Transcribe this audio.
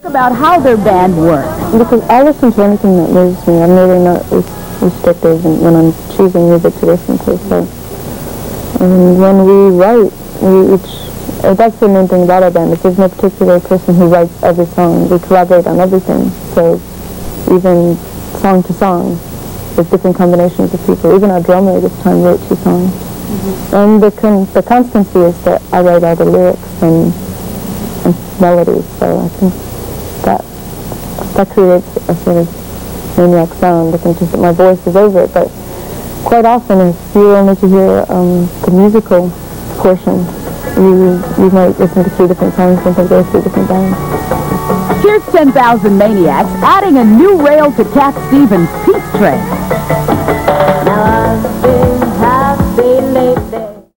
Talk about how their band works. Because I listen to anything that moves me. I'm really not restrictive when I'm choosing music to listen to. So, and when we write, we each, that's the main thing about our band, is there's no particular person who writes every song. We collaborate on everything. So even song to song, there's different combinations of people. Even our drummer this time wrote 2 songs. Mm-hmm. And the constancy is that I write all the lyrics and melodies, so I think that creates a sort of maniac sound. I think just that my voice is over it, but quite often if you only to hear the musical portion, you might listen to 3 different songs and think there's 3 different bands. Here's 10,000 Maniacs adding a new rail to Cat Stevens' Peace Train.